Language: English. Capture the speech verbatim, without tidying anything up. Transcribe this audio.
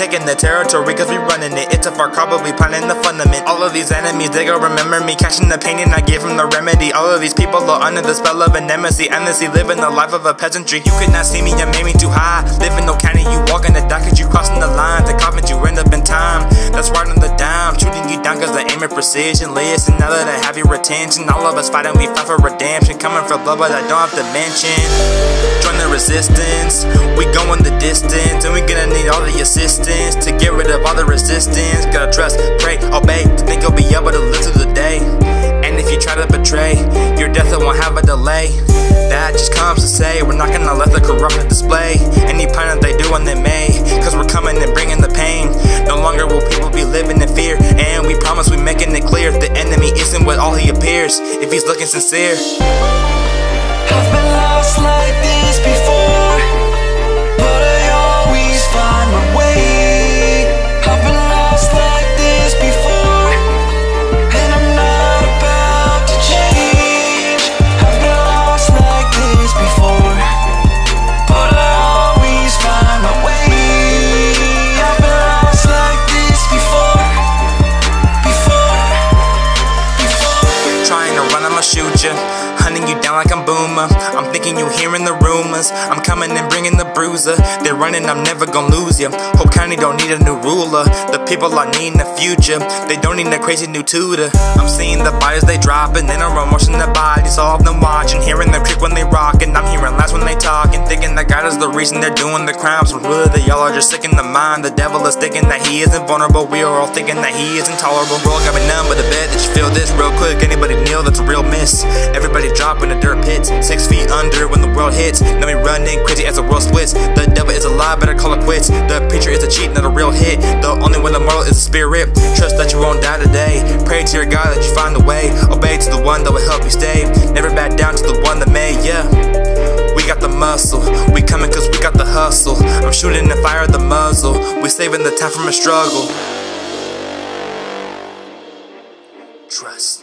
taking the territory, cause we running it. It's a far cry, but we planning the fundament. All of these enemies, they gon' remember me, catching the pain and I gave them the remedy. All of these people are under the spell of an embassy, endlessly living the life of a peasantry. You could not see me, you made me too high. Live in no county, you walk in the dock, cause you crossing the line. The comment, you end up in time, that's right on the dime. Shooting you down cause the aim and precision. Listen, now that I have your attention, all of us fighting, we fight for redemption. Coming for blood, but I don't have to mention. Join the resistance, we going the distance, and we gonna need all the assistance to get rid of all the resistance. Gotta trust, pray, obey, to think you'll be able to live through the day. And if you try to betray, your death won't have a delay. That just comes to say, we're not gonna let the corrupted display any plan that they do and they may, cause we're coming and bringing the pain. No longer will people be living in fear, and we promise we're making it clear, the enemy isn't what all he appears, if he's looking sincere. I've been lost like this before, but I always find my way. I've been lost like this before, and I'm not about to change. I've been lost like this before, but I always find my way. I've been lost like this before, before, before. Trying to run, I'ma shoot ya, hunting you down like I'm Boomer. I'm thinking you hearing the rumors, I'm coming and bringing the bruiser. They're running, I'm never gonna lose ya. Whole county don't need a new ruler, the people I need in the future, they don't need a crazy new tutor. I'm seeing the bodies they dropping, they don't run, watching the bodies, all of them watching, hearing them creep when they rockin'. I'm hearing lies when they talking, thinking that God is the reason they're doing the crimes, but really they all are just sick in the mind. The devil is thinking that he is invulnerable, we are all thinking that he is intolerable. We're all got me numb, but I bet that you feel this real quick. Anybody kneel, that's a real miss. Everybody drop in the dirt pits, six feet under when the world hits. Now we running crazy as the world splits. The devil is a lie, better call it quits. The preacher is a cheat, not a real hit. The only way the moral is a spirit. Trust that you won't die today. Pray to your God that you find a way. Obey to the one that will help you stay. Never back down to the one that may, yeah. We got the muscle, we coming cause we got the hustle. I'm shooting the fire at the muzzle, we saving the time from a struggle. Trust.